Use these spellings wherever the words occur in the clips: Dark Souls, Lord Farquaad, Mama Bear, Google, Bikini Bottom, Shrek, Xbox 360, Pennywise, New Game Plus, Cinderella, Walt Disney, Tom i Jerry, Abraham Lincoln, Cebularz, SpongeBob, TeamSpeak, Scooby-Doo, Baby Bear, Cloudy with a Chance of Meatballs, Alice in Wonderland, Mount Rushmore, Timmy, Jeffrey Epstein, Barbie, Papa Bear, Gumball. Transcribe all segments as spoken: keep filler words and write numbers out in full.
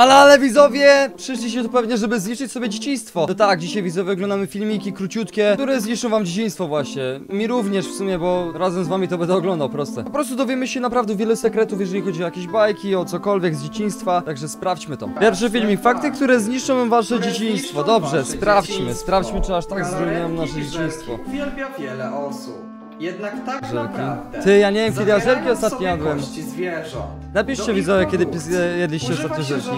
Ale, ale widzowie, przyszliście tu pewnie, żeby zniszczyć sobie dzieciństwo. To tak, dzisiaj widzowie oglądamy filmiki króciutkie, które zniszczą wam dzieciństwo właśnie. Mi również w sumie, bo razem z wami to będę oglądał, proste. Po prostu dowiemy się naprawdę wiele sekretów, jeżeli chodzi o jakieś bajki, o cokolwiek z dzieciństwa, także sprawdźmy to. Pierwszy filmik, fakty, które zniszczą wasze dzieciństwo. Dobrze, sprawdźmy, sprawdźmy, czy aż tak zrujnują nasze dzieciństwo. Uwielbia wiele osób. Jednak tak żelki. Naprawdę. Ty, ja nie wiem, kiedy ja żelki ostatnio jadłem. Napiszcie widzowie, kiedy jedliście ostatnio żelki.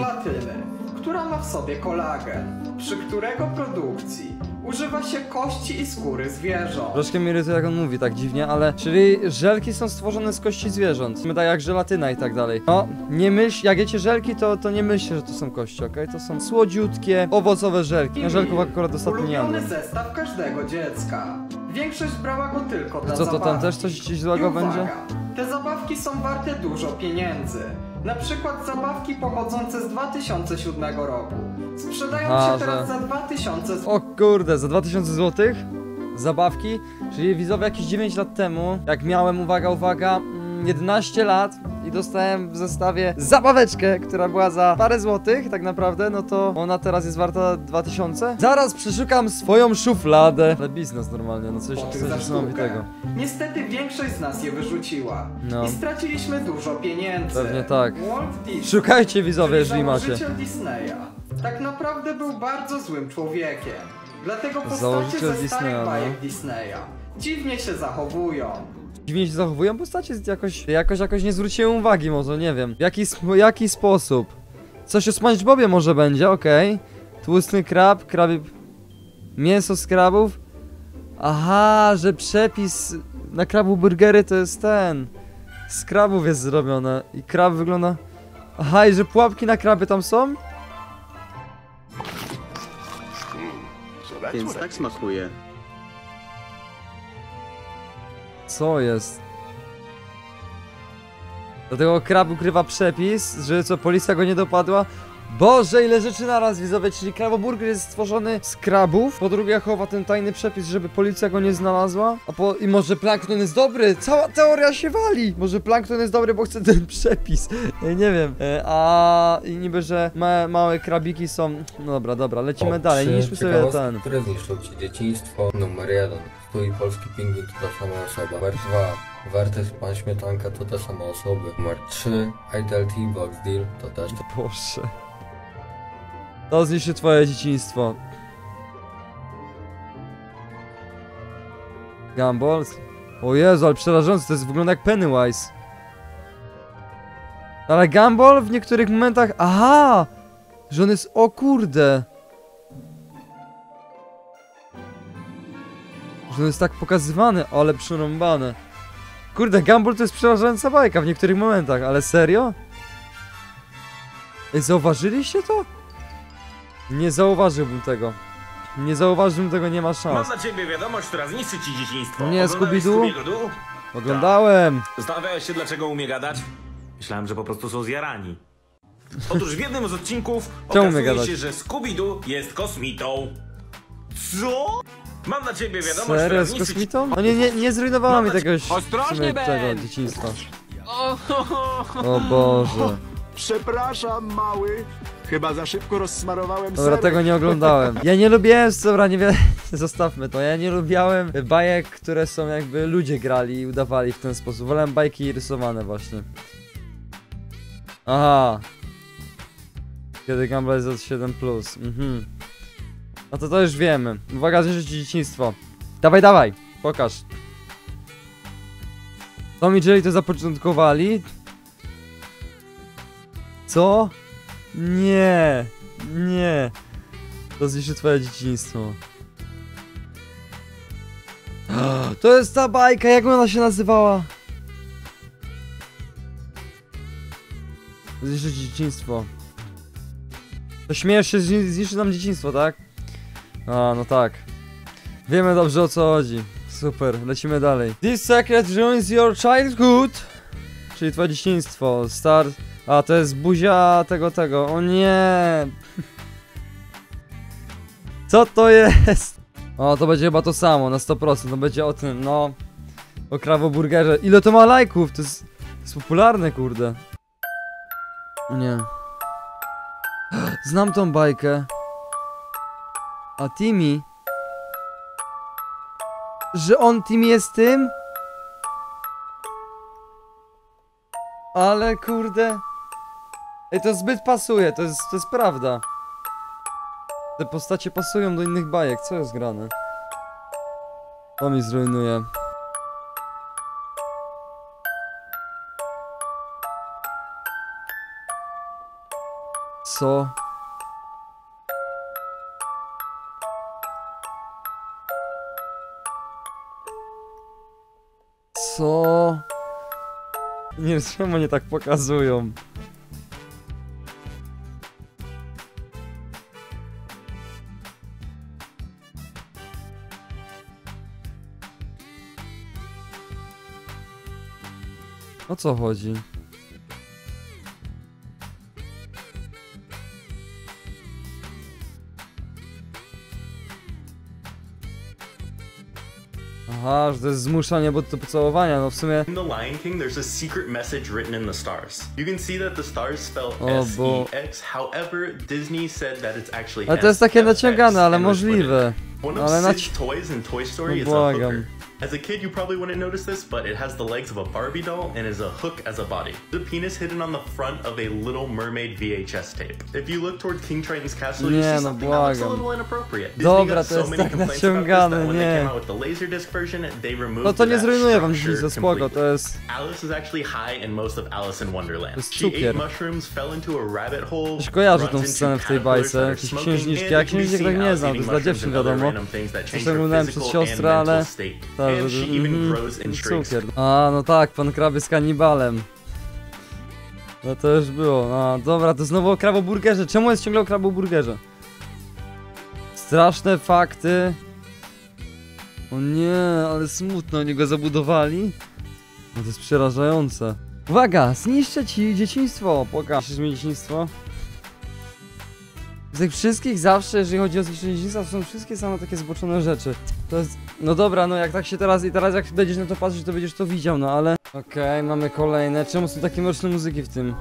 Która ma w sobie kolagen, przy którego produkcji używa się kości i skóry zwierząt. Troszkę mi irytuje, jak on mówi tak dziwnie, ale... Czyli żelki są stworzone z kości zwierząt. My tak jak żelatyna i tak dalej. No, nie myśl... Jak jecie żelki, to, to nie myślcie, że to są kości, okej? Okay? To są słodziutkie, owocowe żelki. Ja żelków akurat ostatnio nie jadłem. Ulubiony zestaw każdego dziecka. Większość brała go tylko dla zabawki. Co, to tam też coś złego będzie? Te zabawki są warte dużo pieniędzy. Na przykład zabawki pochodzące z dwa tysiące siódmego roku. Sprzedają A, się teraz że... za dwa tysiące złotych. O kurde, za dwa tysiące złotych? Zabawki? Czyli widzowie jakieś dziewięć lat temu, jak miałem, uwaga, uwaga, jedenaście lat i dostałem w zestawie zabaweczkę, która była za parę złotych tak naprawdę, no to ona teraz jest warta dwa tysiące. Zaraz przeszukam swoją szufladę. Ale biznes normalnie, no coś, coś niesamowitego. Niestety większość z nas je wyrzuciła. No. I straciliśmy dużo pieniędzy. Pewnie tak. Walt Disney, szukajcie widzowie, jeżeli macie. Założyciel Disneya tak naprawdę był bardzo złym człowiekiem. Dlatego postacie ze starych bajek Disneya dziwnie się zachowują. Dziwnie się zachowują postacie, jakoś, jakoś, jakoś nie zwróciłem uwagi, może, nie wiem. W jaki, jaki sposób? Coś o SpongeBobie może będzie, okej. Okay. Tłusty krab, krabi... Mięso z krabów. Aha, że przepis na krabu burgery to jest ten. Z krabów jest zrobione i krab wygląda... Aha, i że pułapki na kraby tam są? Więc tak smakuje. Co jest? Dlatego krab ukrywa przepis, że co, policja go nie dopadła? Boże, ile rzeczy naraz widzowie, czyli kraboburger jest stworzony z krabów. Po drugie chowa ten tajny przepis, żeby policja go nie znalazła. A po... I może plankton jest dobry? Cała teoria się wali! Może plankton jest dobry, bo chce ten przepis. Nie wiem. A i niby, że ma... małe krabiki są... No dobra, dobra, lecimy o, dalej. Niszmy sobie ten. Które zniszczą ci dzieciństwo? Numer jeden. Stój polski pingwin to ta sama osoba. Numer dwa. Warty pan śmietanka to ta sama osoba. Numer trzy. Idle T-Box Deal to też... Boże... To zniszczy twoje dzieciństwo. Gumball? O Jezu, ale przerażający, to jest, wygląda jak Pennywise. Ale Gumball w niektórych momentach... Aha! Że on jest... O kurde! Że on jest tak pokazywany, ale przerąbane. Kurde, Gumball to jest przerażająca bajka w niektórych momentach, ale serio? Ej, zauważyliście to? Nie zauważyłbym tego. Nie zauważyłbym tego, nie ma szans. Mam na ciebie wiadomość, która zniszczy ci dzieciństwo. Nie, Scooby-Doo? Oglądałem. Zastanawiałeś się, dlaczego umie gadać? Myślałem, że po prostu są zjarani. Otóż w jednym z odcinków okazuje się, że Scooby-Doo jest kosmitą. Co? Mam na ciebie wiadomość, Serio, która zniszczy... kosmitą? No nie, nie, nie zrujnowała mi tego dzieciństwa. O Boże. Przepraszam, mały. Chyba za szybko rozsmarowałem. Dobra, tego nie oglądałem. Ja nie lubiłem, dobra, nie wiem, zostawmy to. Ja nie lubiałem bajek, które są jakby ludzie grali i udawali w ten sposób. Wolałem bajki rysowane właśnie. Aha. Kiedy Gumball jest od siedem plus. Mhm. No to to już wiemy. Uwaga, zniszczy ci dzieciństwo. Dawaj, dawaj, pokaż. Tom i Jerry to zapoczątkowali. Co? Nie, nie. To zniszczy twoje dzieciństwo. To jest ta bajka, jak ona się nazywała? To zniszczy dzieciństwo. To śmiesz się, zniszczy nam dzieciństwo, tak? A, no tak. Wiemy dobrze, o co chodzi. Super, lecimy dalej. This secret ruins your childhood. Czyli twoje dzieciństwo. Start. A, to jest buzia tego, tego, o nie! Co to jest? O, to będzie chyba to samo, na sto procent, to będzie o tym, no... O krawoburgerze, ile to ma lajków, to jest... To jest popularne, kurde. O nie. Znam tą bajkę. A Timmy? Że on Timmy jest tym? Ale kurde. Ej, to zbyt pasuje, to jest, to jest prawda. Te postacie pasują do innych bajek, co jest grane? To mi zrujnuje. Co? Co? Nie, czemu nie tak pokazują? O co chodzi? Aha, że to jest zmuszanie, bo to pocałowania, no w sumie. In The Lion King there's a secret message written in the stars. You can see that the stars spell S E X, however Disney said that it's actually. Ale to jest takie naciągane, ale możliwe. Ale na toys in Toy Story is a hooker. As a kid, you probably wouldn't notice this, but it has the legs of a Barbie doll and is a hook as a body. The penis hidden on the front of a Little Mermaid V H S tape. If you look toward King Triton's castle, you see something that looks a little inappropriate. Disney got so many complaints about this that when they came out with the laserdisc version, they removed that structure. Alice is actually high in most of Alice in Wonderland. She ate mushrooms, fell into a rabbit hole, runs into caterpillars that are smoking, and you see Alice eating mushrooms and other random things that change her physical and mental state. And she even grows in shrinks. A, no tak, pan krab jest kanibalem. No to już było. No dobra, to znowu o kraboburgerze. Czemu jest ciągle o kraboburgerze? Straszne fakty. O nie, ale smutno, oni go zabudowali. No to jest przerażające. Uwaga, zniszczę ci dzieciństwo. Pokaż mi dzieciństwo. Z tych wszystkich zawsze, jeżeli chodzi o zniszczenie dzieciństwa, są wszystkie same takie zboczone rzeczy. To jest... No dobra, no jak tak się teraz i teraz jak będziesz na to patrzeć, to będziesz to widział, no ale... Okej, okay, mamy kolejne. Czemu są takie mroczne muzyki w tym?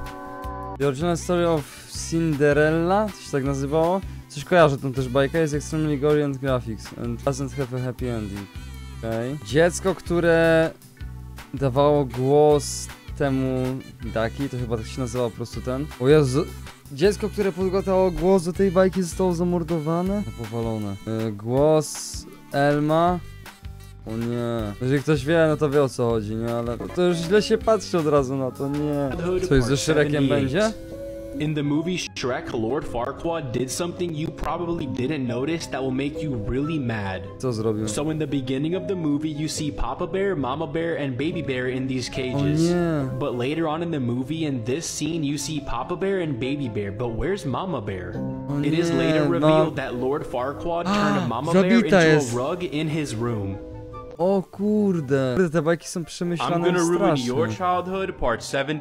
The Original Story of Cinderella? Coś tak nazywało? Coś kojarzę, tam też bajka jest Extremely Gory and Graphics and doesn't have a happy ending. Okej. Okay. Dziecko, które dawało głos temu Ducky, to chyba tak się nazywało po prostu ten. O Jezu... Dziecko, które podgotało głos do tej bajki, zostało zamordowane? Powalone. Yy, głos... Elma? O nie... Jeżeli ktoś wie, no to wie o co chodzi, nie? Ale to już źle się patrzy od razu na to, nie... Coś ze Shrekiem będzie? In the movie Shrek, Lord Farquaad did something you probably didn't notice that will make you really mad. Co zrobił? So in the beginning of the movie you see Papa Bear, Mama Bear and Baby Bear in these cages. Oh, yeah. But later on in the movie in this scene you see Papa Bear and Baby Bear, but where's Mama Bear? Oh, it is later revealed that Lord Farquaad turned Mama Bear into a rug in his room. O kurde, te bajki są przemyślane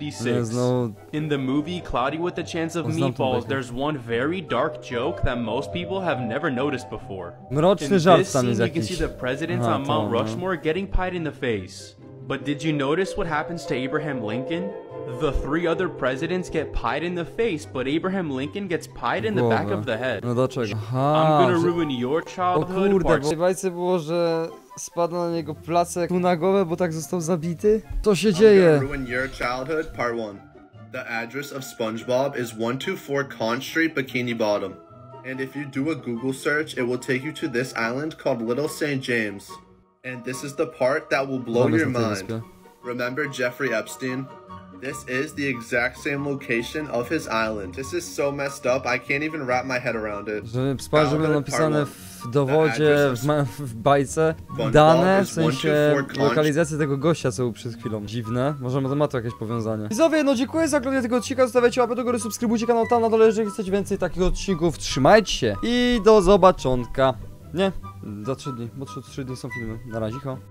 i straszne. Znowu... In the movie Cloudy with a Chance of Meatballs, there's one very dark joke that most people have never noticed before. Mroczny żart tam jest jakiś. In this scene you can see the presidents on Mount Rushmore getting pied in the face. But did you notice what happens to Abraham Lincoln? The three other presidents get pied in the face, but Abraham Lincoln gets pied in the back of the head. No do czego? Aha, I'm gonna ruin your childhood. O kurde, bo w tej bajce było, że spadł na niego placek tu na głowę, bo tak został zabity? Co się dzieje? I'm gonna ruin your childhood, part one. The address of SpongeBob is one two four Con Street, Bikini Bottom. And if you do a Google search, it will take you to this island called Little Saint James. And this is the part that will blow your mind. Remember Jeffrey Epstein? This is the exact same location of his island. This is so messed up, I can't even wrap my head around it. Że sprawdź, było napisane w dowodzie, w, w bajce, dane, w sensie lokalizacji tego gościa, co był przed chwilą. Dziwne, może ma to jakieś powiązanie. Widzowie, no dziękuję za oglądanie tego odcinka, zostawiajcie łapę do góry, subskrybujcie kanał tam na dole, jeżeli chcecie więcej takich odcinków, trzymajcie się i do zobaczonka. Nie, za trzy dni, bo trzy dni są filmy, na razie, ho.